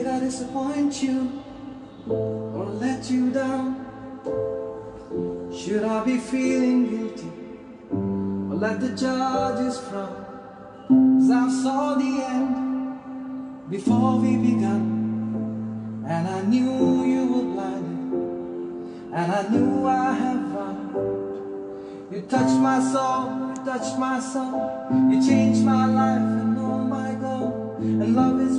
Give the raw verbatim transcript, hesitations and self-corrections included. Did I disappoint you or let you down? Should I be feeling guilty or let the judges frown? 'Cause I saw the end before we began, and I knew you were blinded, and I knew I had wronged. You touched my soul, you touched my soul, you changed my life and all my goal, and love is